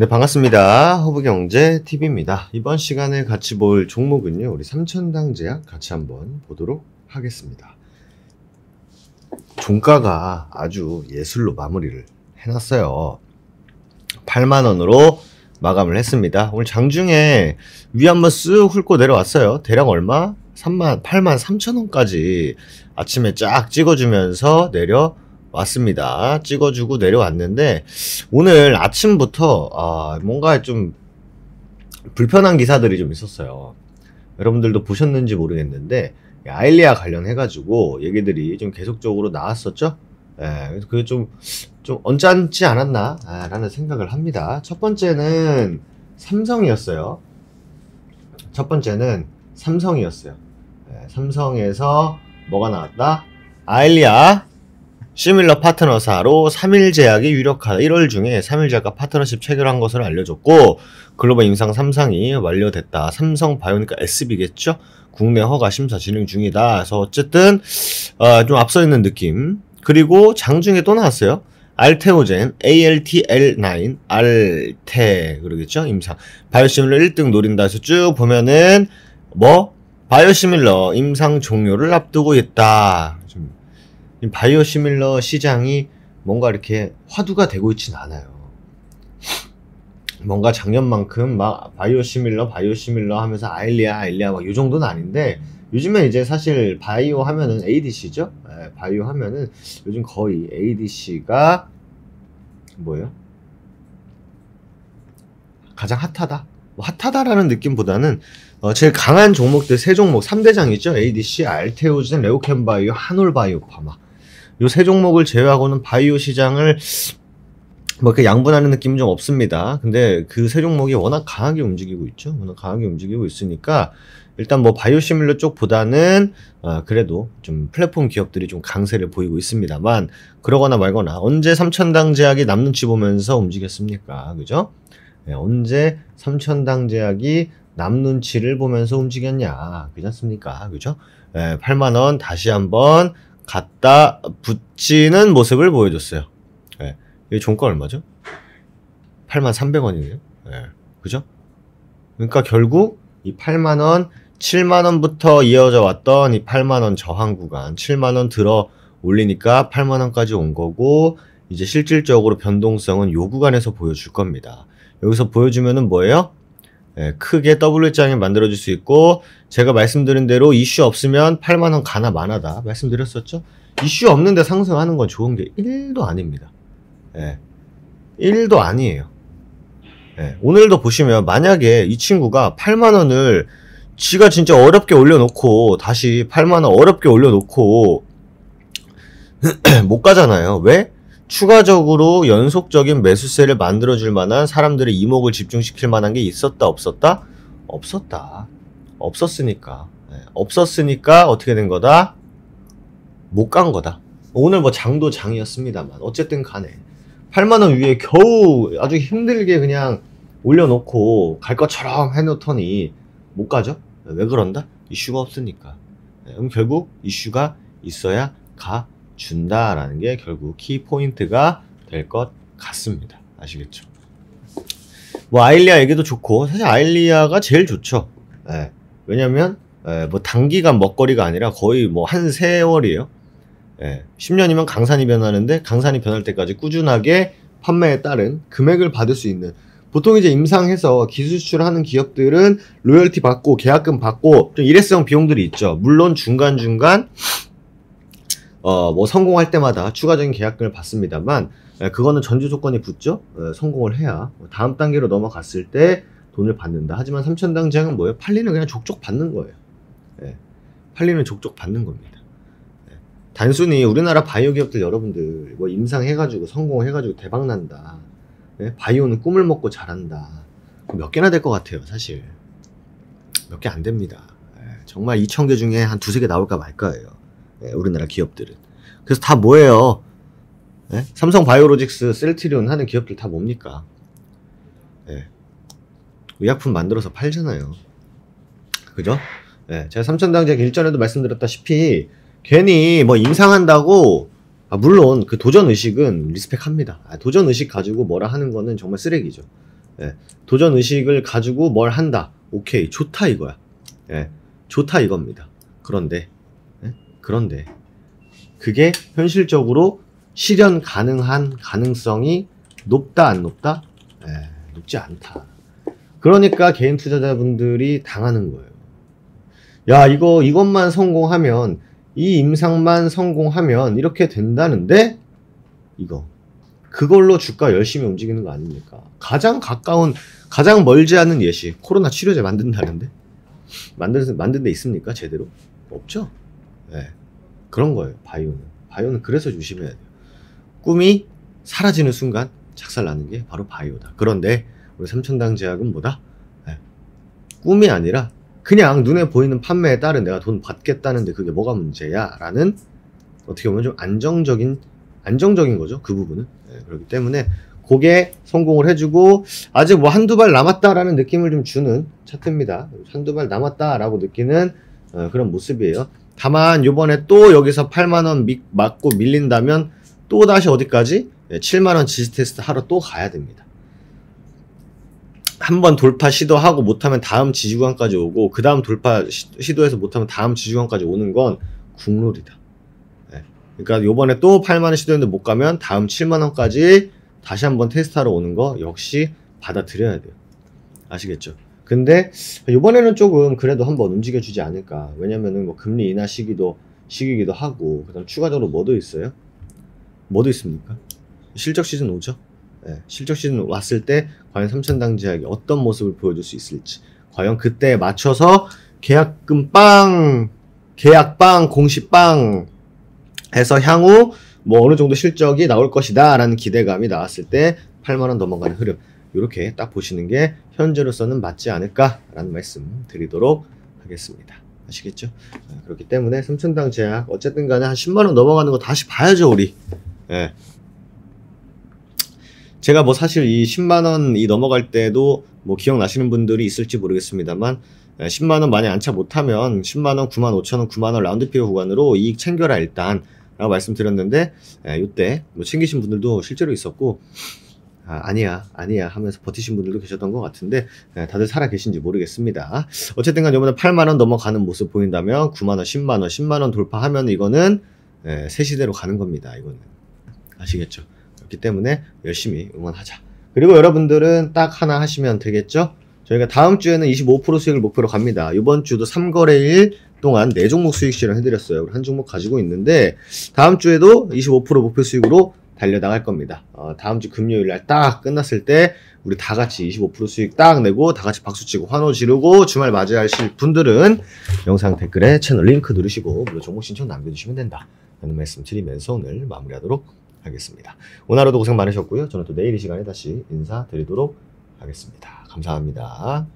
네, 반갑습니다. 허브경제TV입니다. 이번 시간에 같이 볼 종목은요, 우리 삼천당제약 같이 한번 보도록 하겠습니다. 종가가 아주 예술로 마무리를 해놨어요. 8만원으로 마감을 했습니다. 오늘 장중에 위 한번 쓱 훑고 내려왔어요. 대략 얼마? 8만 3천원까지 아침에 쫙 찍어주면서 내려왔습니다. 찍어주고 내려왔는데 오늘 아침부터 뭔가 좀 불편한 기사들이 좀 있었어요. 여러분들도 보셨는지 모르겠는데 아일리아 관련해가지고 얘기들이 좀 계속적으로 나왔었죠. 예, 그게 좀 언짢지 않았나 라는 생각을 합니다. 첫 번째는 삼성이었어요. 예, 삼성에서 뭐가 나왔다? 아일리아 시밀러 파트너사로 삼일제약이 유력하다. 1월 중에 삼일제약과 파트너십 체결한 것으로 알려졌고 글로벌 임상 3상이 완료됐다. 삼성바이오니까 SB겠죠? 국내 허가 심사 진행 중이다. 그래서 어쨌든 좀 앞서 있는 느낌. 그리고 장중에 또 나왔어요. 알테오젠, ALTL9, 알테 그러겠죠? 임상 바이오시밀러 1등 노린다 해서 쭉 보면은 뭐? 바이오시밀러 임상 종료를 앞두고 있다. 바이오시밀러 시장이 뭔가 이렇게 화두가 되고 있진 않아요. 뭔가 작년만큼 막 바이오시밀러 하면서 아일리아 막 이 정도는 아닌데 요즘에 이제 사실 바이오 하면은 ADC죠? 네, 바이오 하면은 요즘 거의 ADC가 뭐예요? 가장 핫하다. 핫하다라는 느낌보다는 제일 강한 종목들 세 종목 3대장이죠. ADC, 알테오젠, 레오캔바이오, 한올바이오파마 요 세 종목을 제외하고는 바이오 시장을 뭐 이렇게 양분하는 느낌은 좀 없습니다. 근데 그 세 종목이 워낙 강하게 움직이고 있죠. 워낙 강하게 움직이고 있으니까 일단 뭐 바이오시밀러 쪽보다는 그래도 좀 플랫폼 기업들이 좀 강세를 보이고 있습니다만 그러거나 말거나 언제 삼천당제약이 남 눈치 보면서 움직였습니까? 그죠? 네, 언제 삼천당제약이 남 눈치를 보면서 움직였냐, 그렇지 않습니까? 그죠? 네, 8만원 다시 한번 갖다 붙이는 모습을 보여줬어요. 네, 이 종가 얼마죠? 8만 300원이네요. 네, 그죠? 그러니까 결국 이 8만원, 7만원부터 이어져 왔던 이 8만원 저항 구간, 7만원 들어 올리니까 8만원까지 온 거고 이제 실질적으로 변동성은 요 구간에서 보여줄 겁니다. 여기서 보여주면은 뭐예요? 예, 크게 W장이 만들어질 수 있고 제가 말씀드린 대로 이슈 없으면 8만원 가나 마나다 말씀드렸었죠? 이슈 없는데 상승하는 건 좋은 게 1도 아닙니다. 예, 1도 아니에요. 예, 오늘도 보시면 만약에 이 친구가 8만원을 지가 진짜 어렵게 올려놓고 다시 8만원 어렵게 올려놓고 못 가잖아요. 왜? 추가적으로 연속적인 매수세를 만들어줄 만한 사람들의 이목을 집중시킬 만한 게 있었다 없었다? 없었다. 없었으니까. 네. 없었으니까 어떻게 된 거다? 못 간 거다. 오늘 뭐 장도 장이었습니다만 어쨌든 간에 8만원 위에 겨우 아주 힘들게 그냥 올려놓고 갈 것처럼 해놓더니 못 가죠? 왜 그런다? 이슈가 없으니까. 네. 그럼 결국 이슈가 있어야 가 준다라는 게 결국 키포인트가 될 것 같습니다. 아시겠죠? 뭐 아일리아 얘기도 좋고 사실 아일리아가 제일 좋죠. 예, 왜냐면 뭐 단기간 먹거리가 아니라 거의 뭐 한 세월이에요. 예, 10년이면 강산이 변하는데 강산이 변할 때까지 꾸준하게 판매에 따른 금액을 받을 수 있는 보통 이제 임상해서 기술수출을 하는 기업들은 로열티 받고 계약금 받고 좀 일회성 비용들이 있죠. 물론 중간중간 뭐 성공할 때마다 추가적인 계약금을 받습니다만 그거는 전제 조건이 붙죠. 성공을 해야 다음 단계로 넘어갔을 때 돈을 받는다. 하지만 삼천당제약은 뭐예요? 팔리는 그냥 족족 받는 거예요. 예, 팔리는 족족 받는 겁니다. 예, 단순히 우리나라 바이오 기업들 여러분들 뭐 임상해가지고 성공해가지고 대박난다. 예, 바이오는 꿈을 먹고 잘한다. 몇 개나 될 것 같아요. 사실 몇 개 안 됩니다. 예, 정말 2,000개 중에 한 2-3개 나올까 말까예요. 예, 우리나라 기업들은. 그래서 다 뭐예요? 예? 삼성바이오로직스, 셀트리온 하는 기업들 다 뭡니까? 예. 의약품 만들어서 팔잖아요. 그죠? 예. 제가 삼천당제약 일전에도 말씀드렸다시피 괜히 뭐 임상한다고 물론 그 도전의식은 리스펙합니다. 도전의식 가지고 뭐라 하는 거는 정말 쓰레기죠. 예. 도전 의식을 가지고 뭘 한다. 오케이, 좋다 이거야. 예. 좋다 이겁니다. 그런데, 예? 그런데 그게 현실적으로 실현 가능한 가능성이 높다 안 높다? 예. 높지 않다. 그러니까 개인 투자자분들이 당하는 거예요. 야, 이것만 성공하면, 이 임상만 성공하면 이렇게 된다는데, 그걸로 주가 열심히 움직이는 거 아닙니까? 가장 멀지 않은 예시, 코로나 치료제 만든다는데? 만든 데 있습니까? 제대로? 없죠? 네. 그런 거예요, 바이오는. 바이오는 그래서 조심해야 돼요. 꿈이 사라지는 순간 작살나는 게 바로 바이오다. 그런데, 우리 삼천당제약은 뭐다? 네. 꿈이 아니라, 그냥 눈에 보이는 판매에 따른 내가 돈 받겠다는데 그게 뭐가 문제야? 라는 어떻게 보면 좀 안정적인 거죠. 그 부분은. 네, 그렇기 때문에 그게 성공을 해주고 아직 뭐 한두 발 남았다라는 느낌을 좀 주는 차트입니다. 한두 발 남았다라고 느끼는 그런 모습이에요. 다만 요번에 또 여기서 8만원 맞고 밀린다면 또 다시 어디까지? 네, 7만원 지지 테스트 하러 또 가야 됩니다. 한번 돌파 시도하고 못하면 다음 지지구간까지 오고 그 다음 돌파 시도해서 못하면 다음 지지구간까지 오는 건 국룰이다. 네. 그러니까 요번에 또 8만원 시도했는데 못 가면 다음 7만원까지 다시 한번 테스트하러 오는 거 역시 받아들여야 돼요. 아시겠죠? 근데 요번에는 조금 그래도 한번 움직여주지 않을까. 왜냐면은 뭐 금리 인하 시기기도 하고 그 다음 추가적으로 뭐도 있어요? 뭐도 있습니까? 실적 시즌 오죠? 예, 실적 시즌 왔을 때 과연 삼천당제약이 어떤 모습을 보여줄 수 있을지, 과연 그때에 맞춰서 계약금 빵, 계약 빵, 공시 빵 해서 향후 뭐 어느 정도 실적이 나올 것이다 라는 기대감이 나왔을 때 8만원 넘어가는 흐름, 이렇게 딱 보시는 게 현재로서는 맞지 않을까 라는 말씀 드리도록 하겠습니다. 아시겠죠? 그렇기 때문에 삼천당제약 어쨌든 간에 한 10만원 넘어가는 거 다시 봐야죠 우리. 예. 제가 뭐 사실 이 10만원이 넘어갈 때도 뭐 기억나시는 분들이 있을지 모르겠습니다만 10만원 만약 안차 못하면 10만원, 9만 5천원, 9만원 라운드피어 구간으로 이익 챙겨라 일단 라고 말씀드렸는데 이때 뭐 챙기신 분들도 실제로 있었고 아니야 하면서 버티신 분들도 계셨던 것 같은데 다들 살아계신지 모르겠습니다. 어쨌든 간 이번에 8만원 넘어가는 모습 보인다면 9만원, 10만원, 10만원 돌파하면 이거는 새 시대로 가는 겁니다. 이거는 아시겠죠? 그렇기 때문에 열심히 응원하자. 그리고 여러분들은 딱 하나 하시면 되겠죠? 저희가 다음 주에는 25% 수익을 목표로 갑니다. 이번 주도 3거래일 동안 4종목 수익 실현 해드렸어요. 한 종목 가지고 있는데 다음 주에도 25% 목표 수익으로 달려나갈 겁니다. 다음 주 금요일날 딱 끝났을 때 우리 다 같이 25% 수익 딱 내고 다 같이 박수치고 환호 지르고 주말 맞이하실 분들은 영상 댓글에 채널 링크 누르시고 무료 종목 신청 남겨주시면 된다 라는 말씀 드리면서 오늘 마무리하도록 하겠습니다. 오늘 하루도 고생 많으셨고요. 저는 또 내일 이 시간에 다시 인사드리도록 하겠습니다. 감사합니다.